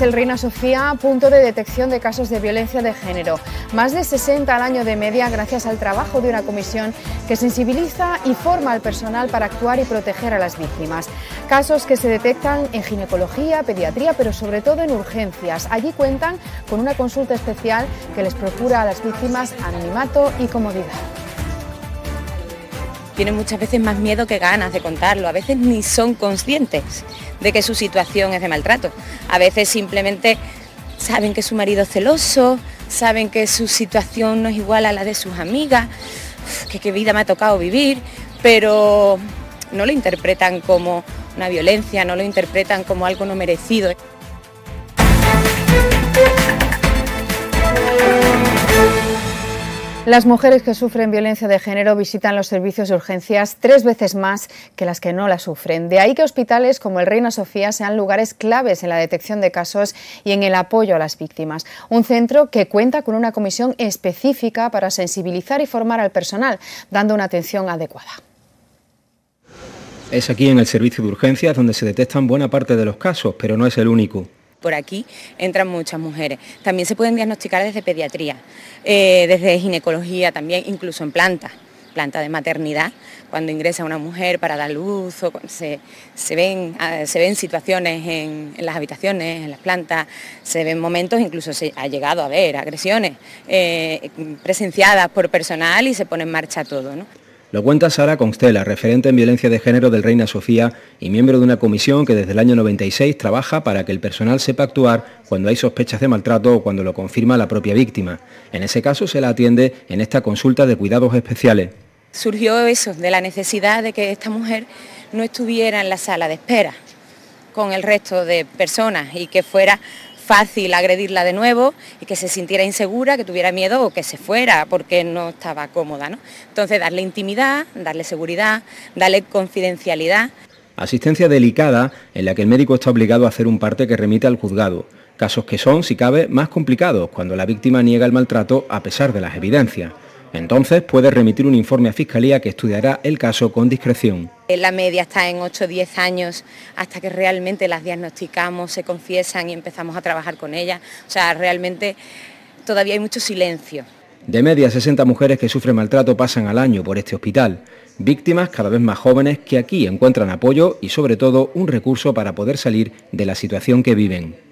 El Reina Sofía, punto de detección de casos de violencia de género. Más de 60 al año de media gracias al trabajo de una comisión que sensibiliza y forma al personal para actuar y proteger a las víctimas. Casos que se detectan en ginecología, pediatría, pero sobre todo en urgencias. Allí cuentan con una consulta especial que les procura a las víctimas anonimato y comodidad. Tienen muchas veces más miedo que ganas de contarlo, a veces ni son conscientes de que su situación es de maltrato, a veces simplemente saben que su marido es celoso, saben que su situación no es igual a la de sus amigas, que qué vida me ha tocado vivir, pero no lo interpretan como una violencia, no lo interpretan como algo no merecido. Las mujeres que sufren violencia de género visitan los servicios de urgencias 3 veces más que las que no la sufren. De ahí que hospitales como el Reina Sofía sean lugares claves en la detección de casos y en el apoyo a las víctimas. Un centro que cuenta con una comisión específica para sensibilizar y formar al personal, dando una atención adecuada. Es aquí en el servicio de urgencias donde se detectan buena parte de los casos, pero no es el único. Por aquí entran muchas mujeres. También se pueden diagnosticar desde pediatría, desde ginecología también, incluso en planta de maternidad. Cuando ingresa una mujer para dar luz, o se ven situaciones en las habitaciones, en las plantas, se ven momentos, incluso se ha llegado a ver agresiones presenciadas por personal y se pone en marcha todo, ¿no? Lo cuenta Sara Constenla, referente en violencia de género del Reina Sofía y miembro de una comisión que desde el año 96 trabaja para que el personal sepa actuar cuando hay sospechas de maltrato o cuando lo confirma la propia víctima. En ese caso se la atiende en esta consulta de cuidados especiales. Surgió eso, de la necesidad de que esta mujer no estuviera en la sala de espera con el resto de personas y que fuera fácil agredirla de nuevo y que se sintiera insegura, que tuviera miedo o que se fuera porque no estaba cómoda, ¿no? Entonces, darle intimidad, darle seguridad, darle confidencialidad. Asistencia delicada en la que el médico está obligado a hacer un parte que remite al juzgado. Casos que son, si cabe, más complicados cuando la víctima niega el maltrato a pesar de las evidencias. Entonces puede remitir un informe a Fiscalía que estudiará el caso con discreción. La media está en 8 o 10 años hasta que realmente las diagnosticamos, se confiesan y empezamos a trabajar con ellas. O sea, realmente todavía hay mucho silencio. De media, 60 mujeres que sufren maltrato pasan al año por este hospital. Víctimas cada vez más jóvenes que aquí encuentran apoyo y sobre todo un recurso para poder salir de la situación que viven.